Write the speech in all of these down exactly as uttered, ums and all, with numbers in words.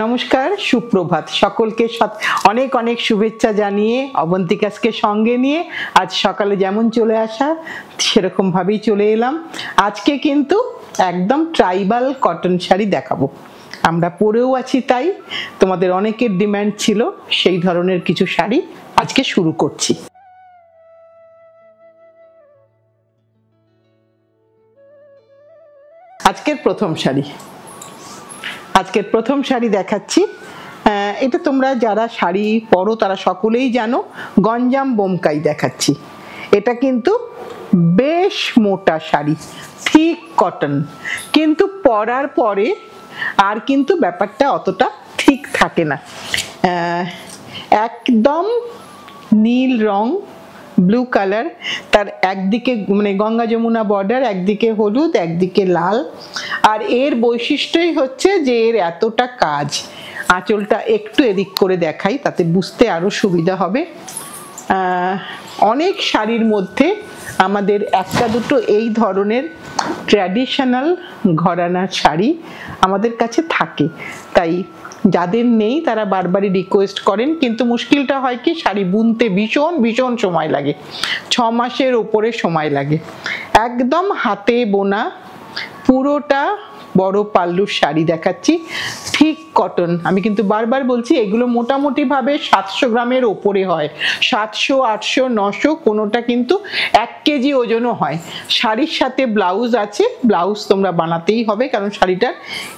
নমস্কার, সুপ্রভাত। সকলকে অনেক অনেক শুভেচ্ছা জানিয়ে অবন্তিকাসকে সঙ্গে নিয়ে আজ সকালে যেমন চলে আসা সেরকমভাবেই চলে এলাম। আজকে কিন্তু একদম ট্রাইবাল কটন শাড়ি দেখাবো, আমরা পরেও আছি, তাই তোমাদের অনেকের ডিম্যান্ড ছিল, সেই ধরনের কিছু শাড়ি আজকে শুরু করছি। আজকের প্রথম শাড়ি আজকের প্রথম শাড়ি দেখাচ্ছি। এটা তোমরা যারা শাড়ি পরো তারা সকলেই জানো, গঞ্জাম বোমকাই দেখাচ্ছি। এটা কিন্তু বেশ মোটা শাড়ি, ঠিক কটন, কিন্তু পরার পরে আর কিন্তু ব্যাপারটা অতটা ঠিক থাকে না। একদম নীল রং, ব্লু কালার, তার একদিকে মানে গঙ্গা যমুনা বর্ডার, একদিকে হলুদ, একদিকে লাল। আর এর বৈশিষ্ট্যই হচ্ছে যে এর এতটা কাজ। আঁচলটা একটু এদিক করে দেখাই, তাতে বুঝতে আরও সুবিধা হবে। অনেক শাড়ির মধ্যে আমাদের একটা দুটো এই ধরনের ট্র্যাডিশনাল ঘরানার শাড়ি আমাদের কাছে থাকে, তাই যাদের নেই তারা বারবারই রিকোয়েস্ট করেন। কিন্তু মুশকিলটা হয় কি, শাড়ি বুনতে ভীষণ ভীষণ সময় লাগে, ছ মাসের ওপরে সময় লাগে। একদম হাতে বোনা পুরোটা বড় পাল্লুর শাড়ি দেখাচ্ছি, ঠিক কটন। আমি কিন্তু বারবার বলছি, এগুলো মোটামুটিভাবে সাতশো গ্রামের ওপরে হয়, সাতশো আটশো নশো, কোনোটা কিন্তু এক কেজি ওজনও হয়। শাড়ির সাথে ব্লাউজ আছে, ব্লাউজ তোমরা বানাতেই হবে, কারণ শাড়িটার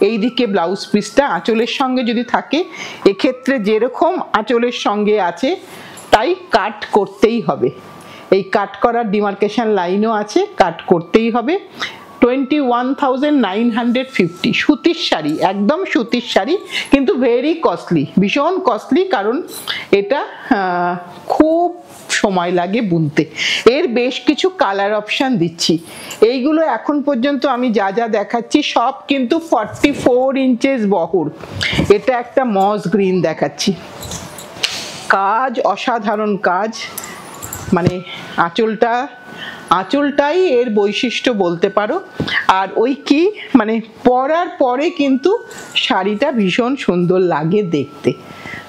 এই দিকে ব্লাউজ পিসটা আঁচলের সঙ্গে যদি থাকে, এক্ষেত্রে যেরকম আঁচলের সঙ্গে আছে তাই কাট করতেই হবে। এই কাট করার ডিমার্কেশন লাইনও আছে, কাট করতেই হবে। Twenty one thousand nine hundred fifty সুতির শাড়ি, একদম সুতির শাড়ি, কিন্তু ভেরি কস্টলি, ভীষণ কস্টলি, কারণ এটা খুব সময় লাগে বুনতে। এর বেশ কিছু কালার অপশান দিচ্ছি। এইগুলো এখন পর্যন্ত আমি যা যা দেখাচ্ছি সব কিন্তু ফর্টি ফোর ইঞ্চেস বহর। এটা একটা মস গ্রিন দেখাচ্ছি, কাজ অসাধারণ কাজ, মানে আঁচলটা আঁচলটাই এর বৈশিষ্ট্য বলতে পারো। আর ওই কি মানে পরার পরে কিন্তু শাড়িটা ভীষণ সুন্দর লাগে দেখতে।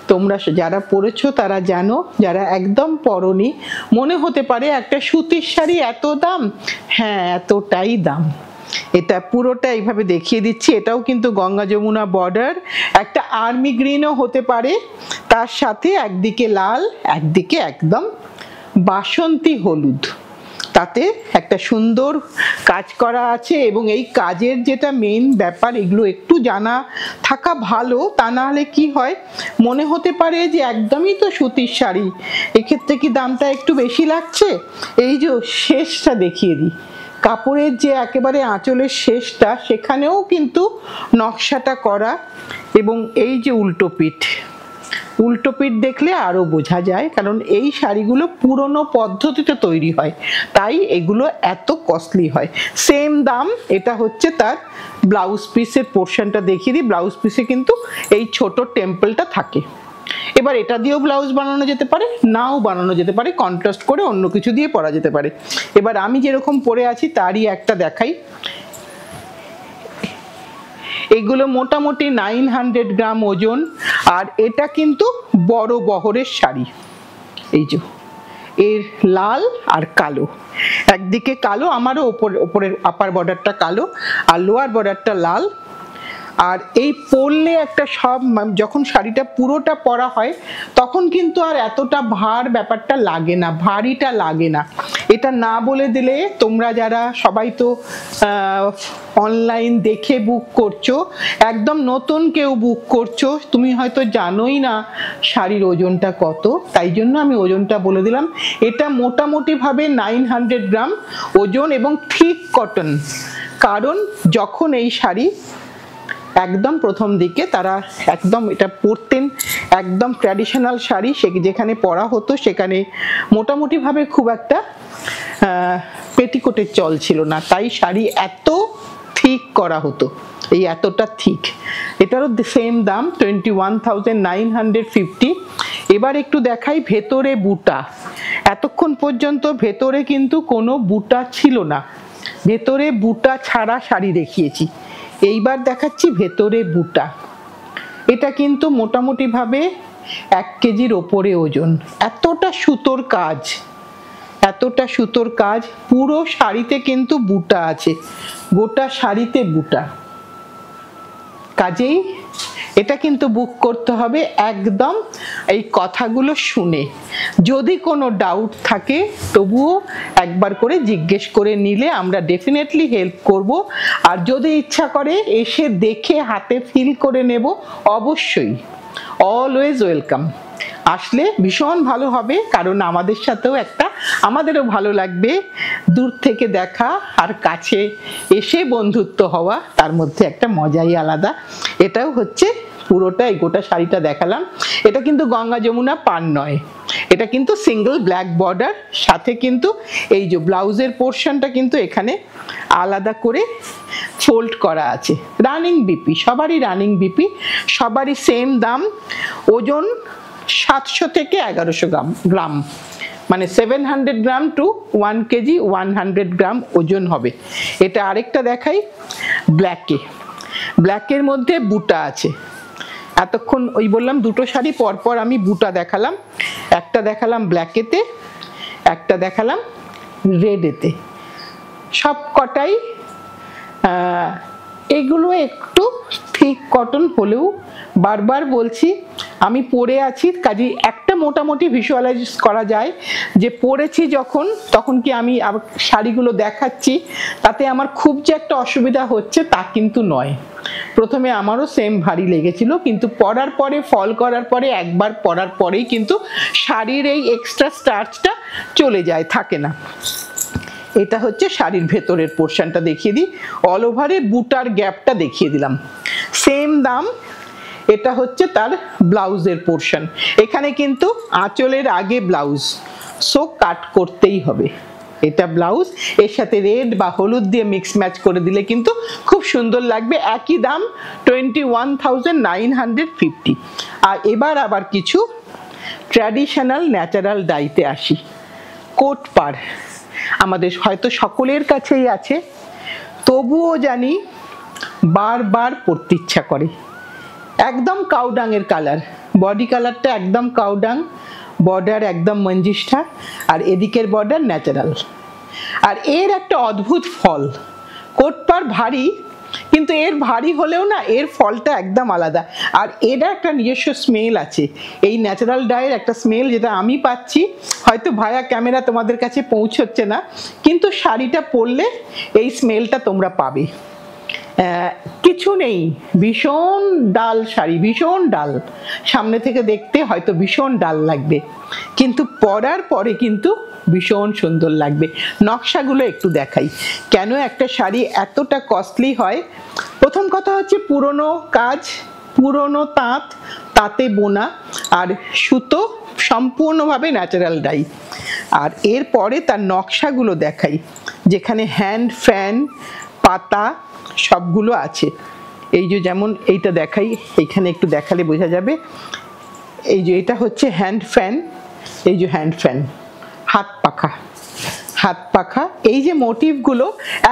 তোমরা যারা পরেছো তারা জানো, যারা একদম পরনি, মনে হতে পারে একটা সুতির শাড়ি এত দাম। হ্যাঁ, এতটাই দাম। এটা পুরোটা এইভাবে দেখিয়ে দিচ্ছি। এটাও কিন্তু গঙ্গা যমুনা বর্ডার, একটা আর্মি গ্রিনও হতে পারে, তার সাথে একদিকে লাল, একদিকে একদম বাসন্তী হলুদ, তাতে একটা সুন্দর কাজ করা আছে। এবং এই কাজের যেটা মেন ব্যাপার, এগুলো একটু জানা থাকা ভালো, তা না হলে কি হয়, মনে হতে পারে যে একদমই তো সুতির শাড়ি, এক্ষেত্রে কি দামটা একটু বেশি লাগছে। এই যে শেষটা দেখিয়ে দিই, কাপড়ের যে একেবারে আঁচলের শেষটা, সেখানেও কিন্তু নকশাটা করা। এবং এই যে উল্টো পিঠ, উল্টো পিঠ দেখলে আরও বোঝা যায়, কারণ এই শাড়িগুলো পুরনো পদ্ধতিতে তৈরি হয়, তাই এগুলো এত কস্টলি হয়। সেম দাম। এটা হচ্ছে তার ব্লাউজ পিসের পোর্শনটা দেখিয়ে দিই। ব্লাউজ পিসে কিন্তু এই ছোট টেম্পলটা থাকে। এবার এটা দিয়েও ব্লাউজ বানানো যেতে পারে, নাও বানানো যেতে পারে, কন্ট্রাস্ট করে অন্য কিছু দিয়ে পরা যেতে পারে। এবার আমি যেরকম পরে আছি তারই একটা দেখাই। এগুলো মোটামুটি নাইন হান্ড্রেড গ্রাম ওজন, আর এটা কিন্তু বড় বহরের শাড়ি। এই যে এর লাল আর কালো, একদিকে কালো, আমারও ওপর ওপরের আপার বর্ডারটা কালো আর লোয়ার বর্ডারটা লাল। আর এই পরলে একটা সব, যখন শাড়িটা পুরোটা পরা হয় তখন কিন্তু আর এতটা ভার ব্যাপারটা লাগে না, ভারীটা লাগে না। এটা না বলে দিলে, তোমরা যারা সবাই তো অনলাইন দেখে বুক করছো, একদম নতুন কেউ বুক করছো, তুমি হয়তো জানোই না শাড়ির ওজনটা কত, তাই জন্য আমি ওজনটা বলে দিলাম। এটা মোটামুটিভাবে নাইন হান্ড্রেড গ্রাম ওজন এবং ঠিক কটন, কারণ যখন এই শাড়ি একদম প্রথম দিকে তারা একদম এটা পরতেন, একদম ট্র্যাডিশনাল শাড়ি, সে যেখানে পরা হতো সেখানে মোটামুটিভাবে খুব একটা পেটিকোটের চল ছিল না, তাই শাড়ি এত ঠিক করা হতো, এই এতটা ঠিক। এটারও সেম দাম twenty one thousand nine hundred fifty. এবার একটু দেখাই ভেতরে বুটা। এতক্ষণ পর্যন্ত ভেতরে কিন্তু কোনো বুটা ছিল না, ভেতরে বুটা ছাড়া শাড়ি দেখিয়েছি, এইবার দেখাচ্ছি ভেতরে বুটা। এটা কিন্তু মোটামুটিভাবে এক কেজির ওপরে ওজন। এতটা সুতোর কাজ, এতটা সুতোর কাজ, পুরো শাড়িতে কিন্তু বুটা আছে, গোটা শাড়িতে বুটা। কাজেই এটা কিন্তু বুক করতে হবে একদম এই কথাগুলো শুনে। যদি কোনো ডাউট থাকে তবুও একবার করে জিজ্ঞেস করে নিলে আমরা ডেফিনেটলি হেল্প করব। আর যদি ইচ্ছা করে এসে দেখে হাতে ফিল করে নেব, অবশ্যই অলওয়েজ ওয়েলকাম। আসলে ভীষণ ভালো হবে, কারণ আমাদের সাথেও একটা, আমাদেরও ভালো লাগবে দূর থেকে দেখা আর কাছে এসে বন্ধুত্ব হওয়া, তার মধ্যে একটা মজাই আলাদা। এটাও হচ্ছে পুরোটা, এই গোটা শাড়িটা দেখালাম। এটা কিন্তু গঙ্গা যমুনা পার নয়, এটা কিন্তু সিঙ্গল ব্ল্যাক বর্ডার, সাথে কিন্তু এই যে ব্লাউজের পোর্শনটা কিন্তু এখানে আলাদা করে ফোল্ড করা আছে। রানিং বিপি, সবারই রানিং বিপি, সবারই সেম দাম। ওজন সাতশো থেকে এগারোশো গ্রাম গ্রাম মানে seven hundred gram to one KG one hundred gram ওজন হবে। এটা আরেকটা দেখাই, ব্ল্যাকে, ব্ল্যাকের মধ্যে বুটা আছে। এতক্ষণ ওই বললাম দুটো শাড়ি পরপর আমি বুটা দেখালাম, একটা দেখালাম ব্ল্যাকেতে, একটা দেখালাম রেডেতে। সব কটাই এগুলো একটু ঠিক কটন হলেও, বারবার বলছি আমি পরে আছি, কাজেই একটা মোটামুটি ভিজুয়ালাইজ করা যায় যে পরেছি যখন, তখন কি আমি শাড়িগুলো দেখাচ্ছি তাতে আমার খুব যে একটা অসুবিধা হচ্ছে তা কিন্তু নয়। প্রথমে আমারও সেম ভারী লেগেছিল, কিন্তু পরার পরে, ফল করার পরে, একবার পরার পরেই কিন্তু শাড়ির এই এক্সট্রা স্টার্চটা চলে যায়, থাকে না। এটা হচ্ছে শাড়ির ভেতরের পোর্শনটা দেখিয়ে দিই, অল ওভারে বুটার গ্যাপটা দেখিয়ে দিলাম, সেম দাম। এটা হচ্ছে তার ব্লাউজের পোর্শন, এখানে কিন্তু আঁচলের আগে ব্লাউজ, সো কাট করতেই হবে। এটা ব্লাউজ, এর সাথে রেড বা হলুদ দিয়ে মিক্স ম্যাচ করে দিলে কিন্তু খুব সুন্দর লাগবে। একই দাম twenty one thousand nine hundred fifty. আর এবার আবার কিছু ট্র্যাডিশনাল ন্যাচারাল ডাইতে আসি। কোটপাড় আমাদের হয়তো সকলের কাছেই আছে, তবুও জানি বারবার পরতে ইচ্ছা করে। একদম কাউডাঙের কালার, বডি কালারটা একদম কাউডাং, বর্ডার একদম মঞ্জিষ্ঠা, আর এদিকের বর্ডার ন্যাচারাল। আর এর একটা অদ্ভুত ফল, কোটপার ভারী, কিন্তু এর ভারী হলেও না এর ফলটা একদম আলাদা। আর এর একটা নিজস্ব স্মেল আছে, এই ন্যাচারাল ডায়ের একটা স্মেল যেটা আমি পাচ্ছি, হয়তো ভায়া ক্যামেরা তোমাদের কাছে পৌঁছচ্ছে না, কিন্তু শাড়িটা পরলে এই স্মেলটা তোমরা পাবে। কিছু নেই, ভীষণ ডাল শাড়ি, ভীষণ ডাল, সামনে থেকে দেখতে হয়তো ভীষণ ডাল লাগবে, কিন্তু পরার পরে কিন্তু ভীষণ সুন্দর লাগবে। নকশাগুলো একটু দেখাই, কেন একটা শাড়ি এতটা কস্টলি হয়। প্রথম কথা হচ্ছে পুরনো কাজ, পুরনো তাঁত, তাঁতে বোনা, আর সুতো সম্পূর্ণভাবে ন্যাচারাল ডাই। আর এরপরে তার নকশাগুলো দেখাই, যেখানে হ্যান্ড ফ্যান পাতা সবগুলো আছে। এই যে যেমন এইটা দেখাই, এইখানে একটু দেখালে বোঝা যাবে। এই যে এটা হচ্ছে হ্যান্ড ফ্যান, এই যে হ্যান্ড ফ্যান, হাত পাখা, হাত পাখা। এই যে মোটিভগুলো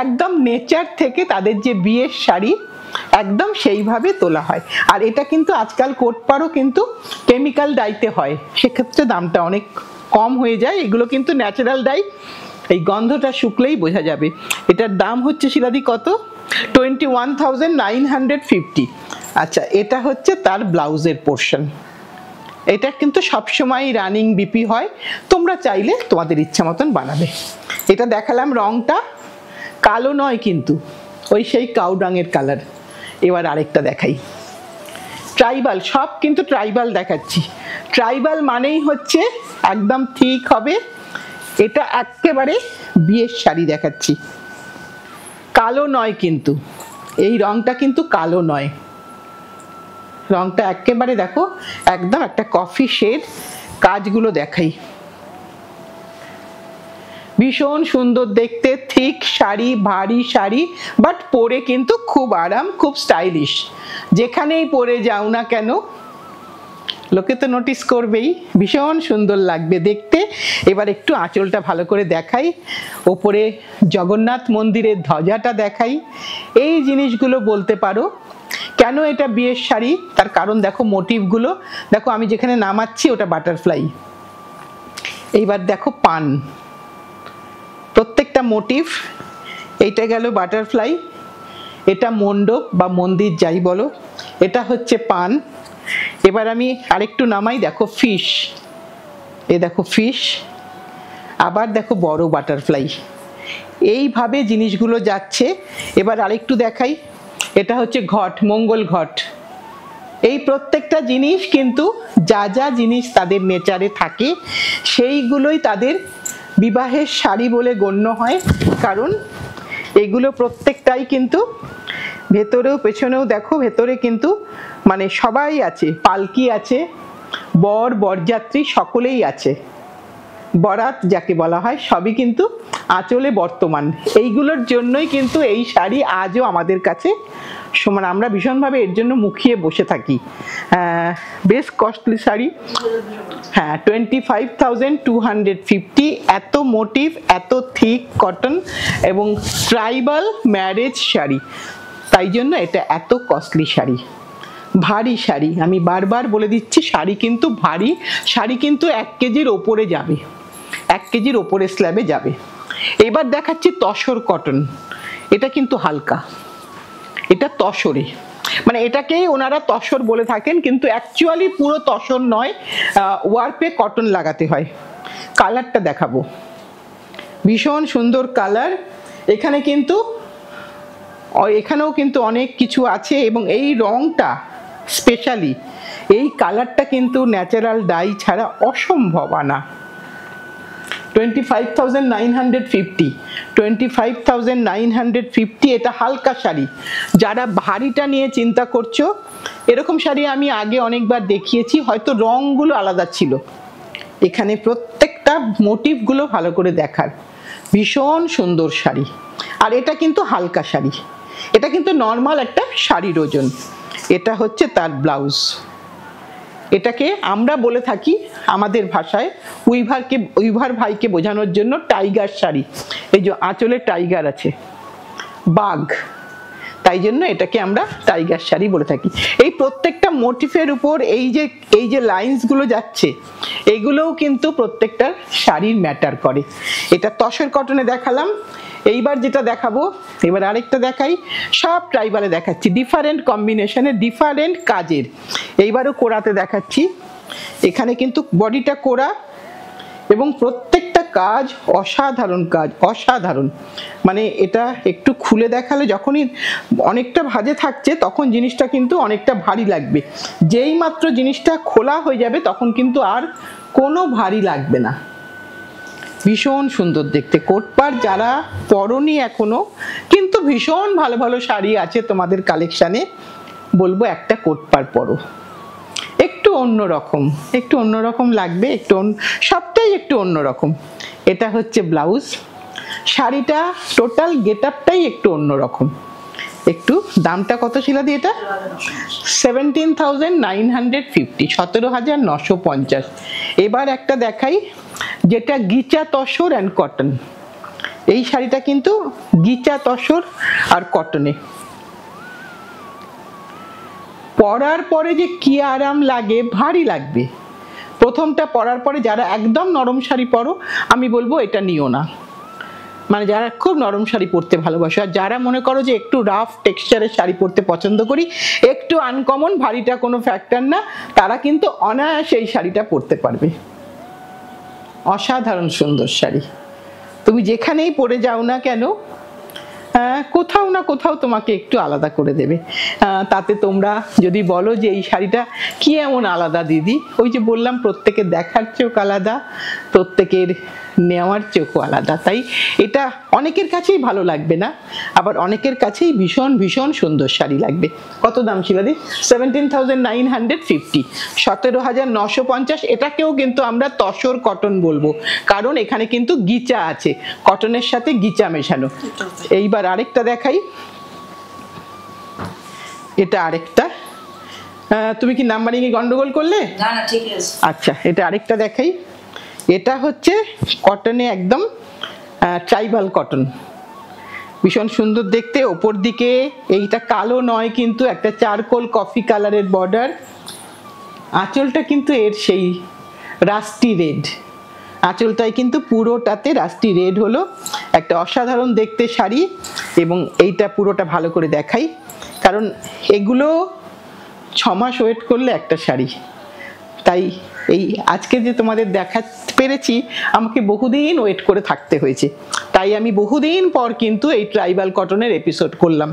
একদম নেচার থেকে, তাদের যে বিয়ের শাড়ি একদম সেইভাবে তোলা হয়। আর এটা কিন্তু আজকাল কোটপাড়ও কিন্তু কেমিক্যাল ডাইতে হয়, সেক্ষেত্রে দামটা অনেক কম হয়ে যায়। এগুলো কিন্তু ন্যাচারাল ডাই, এই গন্ধটা শুকলেই বোঝা যাবে। এটার দাম হচ্ছে শিলাদি কত, twenty one thousand nine hundred fifty. আচ্ছা, এটা হচ্ছে তার ব্লাউজের পোর্শন। এটা কিন্তু সবসময় রানিং বিপি হয়, তোমরা চাইলে তোমাদের ইচ্ছা মতন বানাবে। এটা দেখালাম, রংটা কালো নয় কিন্তু, ওই সেই কাউডাঙের কালার। এবার আরেকটা দেখাই, ট্রাইবাল, সব কিন্তু ট্রাইবাল দেখাচ্ছি। ট্রাইবাল মানেই হচ্ছে একদম ঠিক হবে, এটা একেবারে বিয়ের শাড়ি দেখাচ্ছি। কালো নয় কিন্তু, এই রংটা কিন্তু কালো নয়, রংটা একেবারে দেখো একদম একটা কফি শেড। কাজগুলো দেখাই, ভীষণ সুন্দর দেখতে, থিক শাড়ি, ভারী শাড়ি, বাট পরে কিন্তু খুব আরাম, খুব স্টাইলিশ। যেখানেই পরে যাও না কেন লোকে তো নোটিস করবেই, ভীষণ সুন্দর লাগবে দেখতে। এবার একটু আঁচলটা ভালো করে দেখাই, ওপরে জগন্নাথ মন্দিরের ধ্বজাটা দেখাই। এই জিনিসগুলো বলতে পারো কেন এটা বিয়ের শাড়ি, তার কারণ দেখো মোটিভগুলো দেখো, আমি যেখানে নামাচ্ছি ওটা বাটারফ্লাই। এইবার দেখো পান, প্রত্যেকটা মোটিভ, এইটা গেল বাটারফ্লাই, এটা মণ্ডপ বা মন্দির যাই বলো, এটা হচ্ছে পান। এবার আমি আরেকটু নামাই, দেখো ফিশ, এ দেখো ফিশ, আবার দেখো বড় বাটারফ্লাই। এইভাবে জিনিসগুলো যাচ্ছে। এবার আরেকটু দেখাই, এটা হচ্ছে ঘট, মঙ্গল ঘট। এই প্রত্যেকটা জিনিস কিন্তু যা যা জিনিস তাদের নেচারে থাকে সেইগুলোই তাদের বিবাহের শাড়ি বলে গণ্য হয়, কারণ এগুলো প্রত্যেকটাই কিন্তু ভেতরেও পেছনেও দেখো, ভেতরে কিন্তু মানে সবাই আছে, পালকি আছে, বর বরযাত্রী সকলেই আছে, বরাত যাকে বলা হয় সবই কিন্তু আঁচলে বর্তমান। এইগুলোর জন্যই কিন্তু এই শাড়ি আজও আমাদের কাছে সমান, আমরা ভীষণভাবে এর জন্য মুখিয়ে বসে থাকি। বেশ কস্টলি শাড়ি, হ্যাঁ, twenty five thousand two hundred fifty. এত মোটিভ, এত থিক কটন এবং ট্রাইবাল ম্যারেজ শাড়ি, তাই জন্য এটা এত কস্টলি শাড়ি। ভারী শাড়ি, আমি বারবার বলে দিচ্ছি, শাড়ি কিন্তু ভারী, শাড়ি কিন্তু এক কেজির ওপরে যাবে, এক কেজির ওপরে স্ল্যাবে যাবে। এবার দেখাচ্ছি তসর কটন, এটা কিন্তু হালকা, এটা তসরে, মানে এটাকেই ওনারা তসর বলে থাকেন, কিন্তু অ্যাকচুয়ালি পুরো তসর নয়, ওয়ার্পে কটন লাগাতে হয়। কালারটা দেখাবো, ভীষণ সুন্দর কালার। এখানে কিন্তু এখানেও কিন্তু অনেক কিছু আছে, এবং এই রঙটা স্পেশালি, এই কালারটা কিন্তু ন্যাচারাল ডাই ছাড়া অসম্ভব আনা। Twenty five thousand nine hundred fifty, twenty five thousand nine hundred fifty. এটা হালকা শাড়ি, যারা ভারীটা নিয়ে চিন্তা করছো, এরকম শাড়ি আমি আগে অনেকবার দেখিয়েছি, হয়তো রঙগুলো আলাদা ছিল। এখানে প্রত্যেকটা মোটিভগুলো ভালো করে দেখার, ভীষণ সুন্দর শাড়ি। আর এটা কিন্তু হালকা শাড়ি, এটা কিন্তু নর্মাল একটা শাড়ির ওজন। এটা হচ্ছে তার ব্লাউজ, এটাকে আমরা বলে থাকি আমাদের ভাষায় উইভারকে, উইভার ভাইকে বোঝানোর জন্য টাইগার শাড়ি। এই যে আঁচলে টাইগার আছে, বাঘ, তাই জন্য এটাকে আমরা টাইগার শাড়ি বলে থাকি। এই প্রত্যেকটা মোটিফের উপর এই যে এই যে লাইন্সগুলো যাচ্ছে, এগুলোও কিন্তু প্রত্যেকটা শাড়ির ম্যাটার করে। এটা তসর কটনে দেখালাম। এইবার যেটা দেখাবো, এবার আরেকটা দেখাই, সব ট্রাইবালে দেখাচ্ছি, ডিফারেন্ট কম্বিনেশনে, ডিফারেন্ট কাজের। এইবারও কোরাতে দেখাচ্ছি, এখানে কিন্তু বডিটা কোরা, এবং প্রত্যেকটা কাজ অসাধারণ, কাজ অসাধারণ। মানে এটা একটু খুলে দেখালে, যখনই অনেকটা ভাঁজে থাকছে তখন জিনিসটা কিন্তু অনেকটা ভারী লাগবে, যেই মাত্র জিনিসটা খোলা হয়ে যাবে তখন কিন্তু আর কোনো ভারী লাগবে না। ভীষণ সুন্দর দেখতে কোটপাড়, যারা পরনি এখনো, কিন্তু ভীষণ ভালো ভালো শাড়ি আছে তোমাদের কালেকশানে, বলবো একটা কোটপাড় পরো, একটু অন্যরকম, একটু অন্যরকম লাগবে, একটু সবটাই একটু অন্যরকম। এটা হচ্ছে ব্লাউজ, শাড়িটা টোটাল গেট আপটাই একটু অন্যরকম। একটু দামটা কত ছিল দি, এটা seventeen thousand nine hundred fifty, সতেরো হাজার নশো পঞ্চাশ। এবার একটা দেখাই, যেটা গিচা তসর অ্যান্ড কটন। এই শাড়িটা কিন্তু গিচা তসর আর কটনে, পরার পরে যে কি আরাম লাগে, ভারী লাগবে। প্রথমটা পরার পরে যারা একদম নরম শাড়ি পরো, আমি বলবো এটা নিও না, মানে যারা খুব নরম শাড়ি পরতে ভালোবাসো। আর যারা মনে করো যে একটু রাফ টেক্সচারের শাড়ি পরতে পছন্দ করি, একটু আনকমন, ভারীটা কোনো ফ্যাক্টর না, তারা কিন্তু অনায়াসে এই শাড়িটা পরতে পারবে। অসাধারণ সুন্দর শাড়ি, তুমি যেখানেই পরে যাও না কেন, কোথাও না কোথাও তোমাকে একটু আলাদা করে দেবে। তাতে তোমরা যদি বলো যে এই শাড়িটা কি এমন আলাদা দিদি, ওই যে বললাম প্রত্যেকের দেখার চোখ আলাদা, প্রত্যেকের নেওয়ার চোখও আলাদা, তাই এটা অনেকের কাছেই ভালো লাগবে না, আবার অনেকের কাছেই ভীষণ ভীষণ সুন্দর শাড়ি লাগবে। কত দাম ছিল দি? Seventeen thousand nine hundred fifty, সতেরো হাজার নশো পঞ্চাশ। এটাকেও কিন্তু আমরা তসর কটন বলবো, কারণ এখানে কিন্তু গিচা আছে, কটনের সাথে গিচা মেশানো। এইবার আরেকটা দেখাই, এটা আরেকটা, তুমি কি নাম্বারিং এ গন্ডগোল করলে? না না, ঠিক আছে। আচ্ছা, এটা আরেকটা দেখাই, এটা হচ্ছে কটনে একদম ট্রাইবাল কটন, ভীষণ সুন্দর দেখতে। ওপর দিকে এইটা কালো নয় কিন্তু, একটা চারকোল কফি কালারের বর্ডার। আঁচলটা কিন্তু এর সেই রাস্টি রেড, আঁচলটায় কিন্তু পুরোটাতে রাস্টি রেড হলো। একটা অসাধারণ দেখতে শাড়ি, এবং এইটা পুরোটা ভালো করে দেখাই, কারণ এগুলো ছ মাস ওয়েট করলে একটা শাড়ি। তাই এই আজকে যে তোমাদের দেখাতে পেরেছি, আমাকে বহুদিন ওয়েট করে থাকতে হয়েছে। তাই আমি বহুদিন পর কিন্তু এই ট্রাইবাল কটনের এপিসোড করলাম।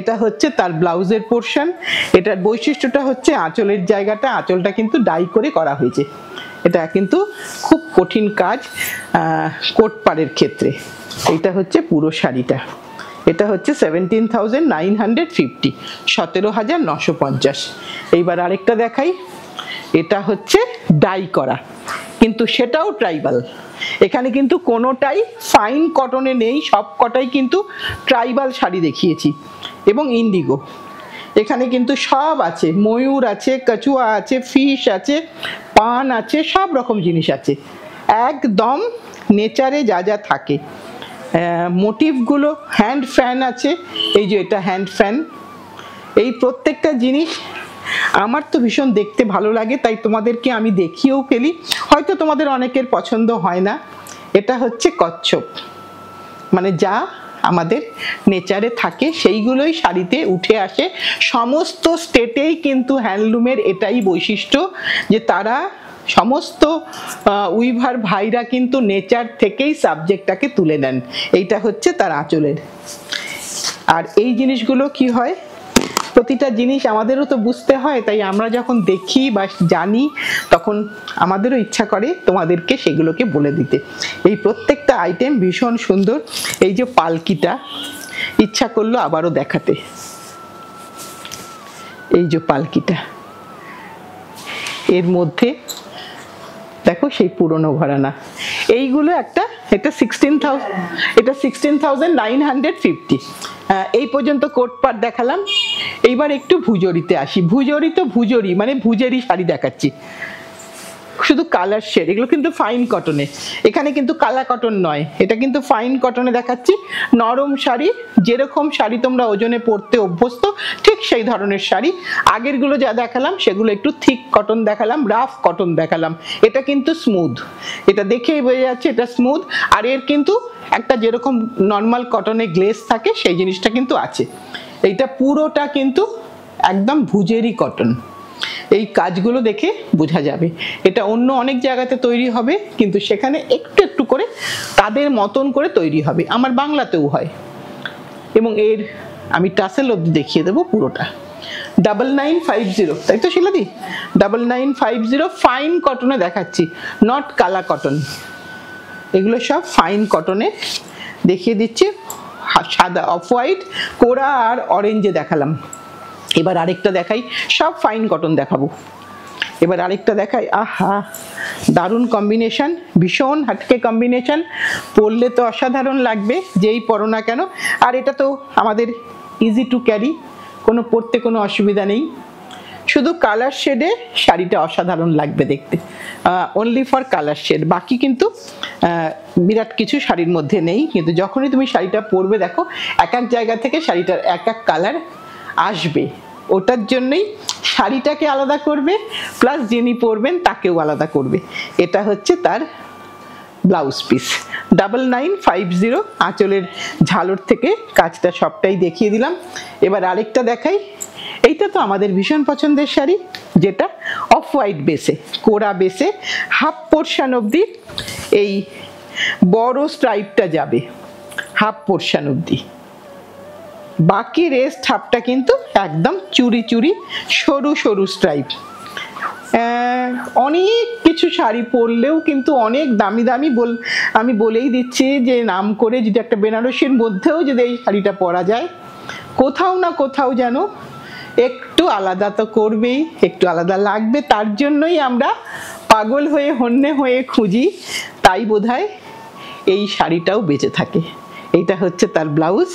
এটা হচ্ছে তার ব্লাউজের পোর্শন। এটার বৈশিষ্ট্যটা হচ্ছে আঁচলের জায়গাটা, আঁচলটা কিন্তু ডাই করে করা হয়েছে। এটা কিন্তু খুব কঠিন কাজ কোটপাড়ের ক্ষেত্রে। এইটা হচ্ছে পুরো শাড়িটা, এটা হচ্ছে seventeen thousand nine hundred fifty, সতেরো হাজার নশো পঞ্চাশ। এইবার আরেকটা দেখাই, এটা হচ্ছে ডাই করা, কিন্তু সেটাও ট্রাইবাল। এখানে কিন্তু কোনোটাই ফাইন কটনে নেই, সব কটাই কিন্তু ট্রাইবাল শাড়ি দেখিয়েছি, এবং ইন্ডিগো। এখানে কিন্তু সব আছে, ময়ূর আছে, কচুয়া আছে, ফিশ আছে, পান আছে, সব রকম জিনিস আছে, একদম নেচারে যা যা থাকে। মোটিভগুলো হ্যান্ড ফ্যান আছে, এই যে এটা হ্যান্ড ফ্যান। এই প্রত্যেকটা জিনিস আমার তো ভীষণ দেখতে ভালো লাগে, তাই তোমাদেরকে আমি দেখিয়েও ফেলি, হয়তো তোমাদের অনেকের পছন্দ হয় না। এটা হচ্ছে কচ্ছপ, মানে যা আমাদের নেচারে থাকে সেইগুলোই শাড়িতে উঠে আসে। সমস্ত স্টেটেই কিন্তু হ্যান্ডলুমের এটাই বৈশিষ্ট্য, যে তারা সমস্ত উইভার ভাইরা কিন্তু নেচার থেকেই সাবজেক্টটাকে তুলে নেন। এইটা হচ্ছে তার আঁচলের। আর এই জিনিসগুলো কি হয়, প্রতিটা জিনিস আমাদেরও তো বুঝতে হয়, তাই আমরা যখন দেখি বা জানি তখন আমাদেরও ইচ্ছা করে তোমাদেরকে সেগুলোকে বলে দিতে। এই প্রত্যেকটা আইটেম ভীষণ সুন্দর। এই যে পালকিটা, ইচ্ছা করলো আবারও দেখাতে, এই যে পালকিটা, এর মধ্যে দেখো সেই পুরনো ঘরানা। এইগুলো একটা, এটা সিক্সটিন থাউজেন্ড এটা sixteen thousand nine hundred fifty. এই পর্যন্ত কোটপাট দেখালাম, এইবার একটু ভুজোরিতে আসি। ভুজোরি তো ভুজোরি মানে ভুজেরি শাড়ি দেখাচ্ছি, শুধু কালার শেড। এগুলো কিন্তু ফাইন কটনে, এখানে কিন্তু কালা কটন নয়, এটা কিন্তু ফাইন কটনে দেখাচ্ছি। নরম শাড়ি, যেরকম শাড়ি তোমরা ওজনে পরতে অভ্যস্ত ঠিক সেই ধরনের শাড়ি। আগেরগুলো যা দেখালাম সেগুলো একটু থিক কটন দেখালাম, রাফ কটন দেখালাম। এটা কিন্তু স্মুথ, এটা দেখেই বোঝা যাচ্ছে এটা স্মুথ। আর এর কিন্তু একটা যেরকম নর্মাল কটনে গ্লেজ থাকে সেই জিনিসটা কিন্তু আছে। এইটা পুরোটা কিন্তু একদম ভুজেরি কটন, এই কাজগুলো দেখে বোঝা যাবে। এটা অন্য অনেক জায়গাতে তৈরি হবে, কিন্তু সেখানে একটু একটু করে তাদের মতন করে তৈরি হবে। আমার বাংলাতেও হয়, এবং এর আমি টাসেল অবধি দেখিয়ে দেবো পুরোটা। ডাবল নাইন ফাইভ জিরো তাই তো শিলাদি, double nine five zero fine কটনে দেখাচ্ছি, নট কালা কটন। এগুলো সব ফাইন কটনে দেখিয়ে দিচ্ছি, সাদা অফ হোয়াইট, কোরা আর অরেঞ্জে দেখালাম। এবার আরেকটা দেখাই, সব ফাইন কটন দেখাবো। এবার আরেকটা দেখাই, আহা দারুণ কম্বিনেশান, ভীষণ হাটকে কম্বিনেশান, পরলে তো অসাধারণ লাগবে যেই পরো না কেন। আর এটা তো আমাদের ইজি টু ক্যারি, কোনো পরতে কোনো অসুবিধা নেই। শুধু কালার শেডে শাড়িটা অসাধারণ লাগবে দেখতে, অনলি ফর কালার শেড। বাকি কিন্তু বিরাট কিছু শাড়ির মধ্যে নেই, কিন্তু যখনই তুমি শাড়িটা পরবে দেখো এক এক জায়গা থেকে শাড়িটার এক এক কালার আসবে। ওটার জন্যই শাড়িটাকে আলাদা করবে, প্লাস যিনি পরবেন তাকেও আলাদা করবে। এটা হচ্ছে তার blouse piece, double nine five zero. আঁচলের ঝালর থেকে কাজটা সবটাই দেখিয়ে দিলাম। এবার আরেকটা দেখাই, এইটা তো আমাদের ভীষণ পছন্দের শাড়ি, যেটা অফ হোয়াইট বেসে, কোরা বেসে, হাফ পোর্শান অবধি এই বড় স্ট্রাইপটা যাবে, হাফ পোর্শান অবধি। বাকি রেস্ট হাফটা কিন্তু একদম চুরি চুরি সরু সরু স্ট্রাইপ। অনেক কিছু শাড়ি পরলেও কিন্তু অনেক দামি দামি বল আমি বলেই দিচ্ছি যে নাম করে যদি একটা বেনারসির মধ্যেও যদি এই শাড়িটা পরা যায়, কোথাও না কোথাও যেন একটু আলাদা তো করবেই, একটু আলাদা লাগবে। তার জন্যই আমরা পাগল হয়ে হন্যে হয়ে খুঁজি, তাই বোধহয় এই শাড়িটাও বেঁচে থাকে। এইটা হচ্ছে তার ব্লাউজ,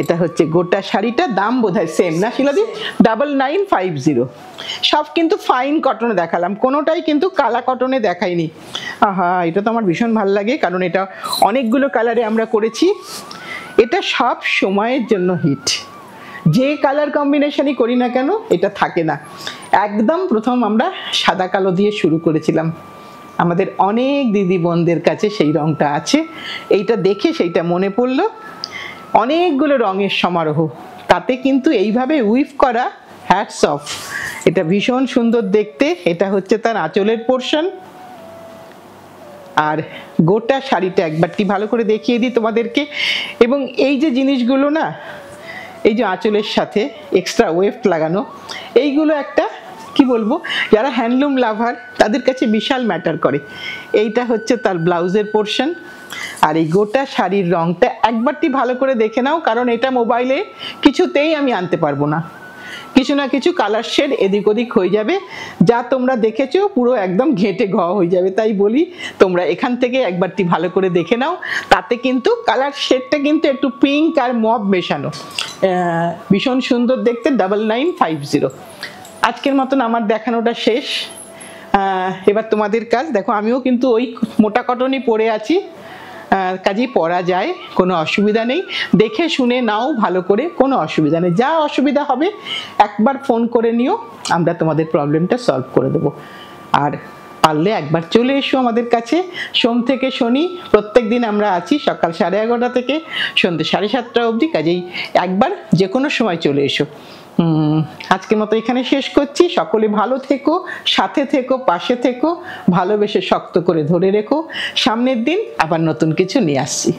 এটা হচ্ছে গোটা শাড়িটা। দাম বোধহয় সেম না শিলাদি, ডাবল নাইন ফাইভ জিরো। সব কিন্তু ফাইন কটনে দেখালাম, কোনোটাই কিন্তু কালা কটনে দেখাইনি। আহা এটা তো আমার ভীষণ ভালো লাগে, কারণ এটা অনেকগুলো কালারে আমরা করেছি। এটা সব সময়ের জন্য হিট, যে কালার কম্বিনেশনই করি না কেন এটা থাকে না। একদম প্রথম আমরা সাদা কালো দিয়ে শুরু করেছিলাম, আমাদের অনেক দিদি বোনদের কাছে সেই রঙটা আছে, এইটা দেখে সেইটা মনে পড়লো। অনেকগুলো রঙের সমারোহ, তাতে কিন্তু এইভাবে উইভ করা, হ্যাটস অফ, এটা ভীষণ সুন্দর দেখতে। এটা হচ্ছে তার আঁচলের পোর্শন। আর গোটা শাড়িটা একবারটি ভালো করে দেখিয়ে দিই তোমাদেরকে। এবং এই যে জিনিসগুলো না, এই যে আঁচলের সাথে এক্সট্রা ওয়েভ লাগানো, এইগুলো একটা কি বলবো, যারা হ্যান্ডলুম লাভার তাদের কাছে বিশাল ম্যাটার করে। এইটা হচ্ছে তার ব্লাউজের পোর্শন। আর এই গোটা শাড়ির রঙটা একবারটি ভালো করে দেখে নাও, কারণ এটা মোবাইলে কিছুতেই আমি আনতে পারবো না, কিছু না কিছু কালার শেড এদিক ওদিক হয়ে যাবে, যা তোমরা দেখেছো পুরো একদম ঘেঁটে ঘ হয়ে যাবে। তাই বলি তোমরা এখান থেকে একবারটি ভালো করে দেখে নাও, তাতে কিন্তু কালার শেডটা কিন্তু একটু পিঙ্ক আর মব মেশানো, ভীষণ সুন্দর দেখতে। Double nine five zero. আজকের মতন আমার দেখানোটা শেষ, এবার তোমাদের কাজ। দেখো আমিও কিন্তু ওই মোটা কটনই পরে আছি, কাজেই পরা যায়, কোনো অসুবিধা নেই। দেখে শুনে নাও ভালো করে, কোনো অসুবিধা নেই। যা অসুবিধা হবে একবার ফোন করে নিও, আমরা তোমাদের প্রবলেমটা সলভ করে দেবো। আর পারলে একবার চলে এসো আমাদের কাছে। সোম থেকে শনি প্রত্যেক দিন আমরা আছি, সকাল সাড়ে এগারোটা থেকে সন্ধ্যে সাড়ে সাতটা অবধি, কাজেই একবার যে কোনো সময় চলে এসো। আজকের মতো এখানে শেষ করছি। সকলে ভালো থেকো, সাথে থেকো, পাশে থেকো, ভালোবেসে শক্ত করে ধরে রেখো। সামনের দিন আবার নতুন কিছু নিয়ে আসছি।